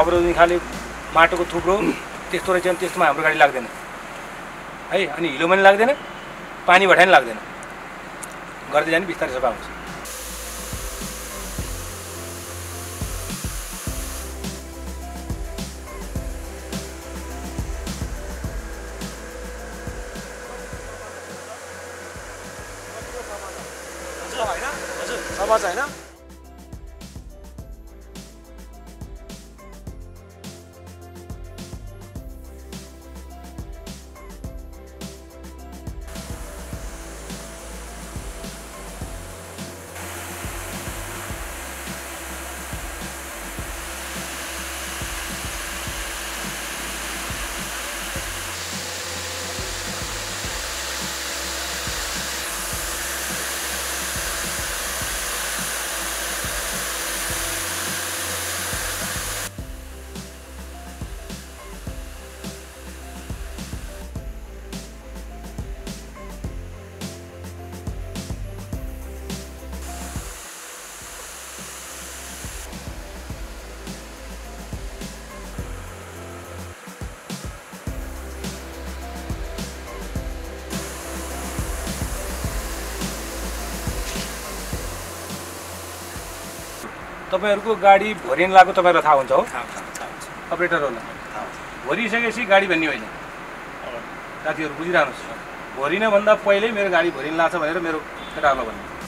अवरोध निकाले मटो को थुप्रो त्यस्तो रहेछ नि त्यसमा हाम्रो गाडी लाग्दैन है अनि हिलो पनि लाग्दैन पानी भटाइ पनि लाग्दैन गर्दै जाने बिस्तारै सफा हुन्छ। तपाईहरुको गाडी भरिन लाग्यो तपाईहरुलाई थाहा हुन्छ हो अपरेटरहरुलाई भरिसकेपछि गाडी भन्ने होइन साथीहरु बुझिरहनुस् भरिन भन्दा पहिले मेरो गाडी भरिन लाग्छ भनेर मेरो केटाहरुलाई भन्नु।